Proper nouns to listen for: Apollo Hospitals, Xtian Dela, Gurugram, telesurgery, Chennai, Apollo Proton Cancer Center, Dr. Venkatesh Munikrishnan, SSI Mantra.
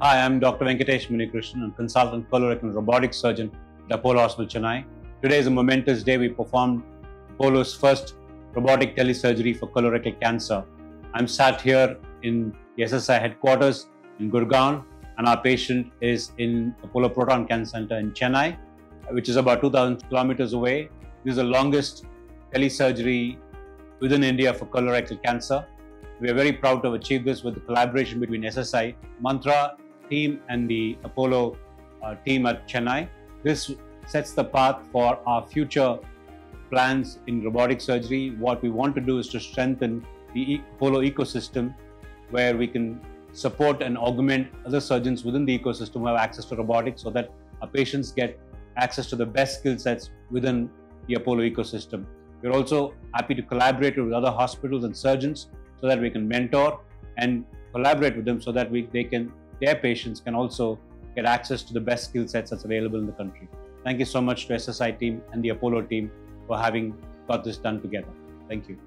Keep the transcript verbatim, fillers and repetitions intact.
Hi, I'm Doctor Venkatesh Munikrishnan, I'm consultant colorectal robotic surgeon at Apollo Hospitals, Chennai. Today is a momentous day. We performed Apollo's first robotic telesurgery for colorectal cancer. I'm sat here in the S S I headquarters in Gurugram, and our patient is in Apollo Proton Cancer Center in Chennai, which is about two thousand kilometers away. This is the longest telesurgery within India for colorectal cancer. We are very proud to have achieved this with the collaboration between S S I Mantra team and the Apollo uh, team at Chennai. This sets the path for our future plans in robotic surgery. What we want to do is to strengthen the Apollo ecosystem, where we can support and augment other surgeons within the ecosystem who have access to robotics, so that our patients get access to the best skill sets within the Apollo ecosystem. We're also happy to collaborate with other hospitals and surgeons, so that we can mentor and collaborate with them, so that we, they can, their patients can also get access to the best skill sets that's available in the country. Thank you so much to S S I team and the Apollo team for having got this done together. Thank you.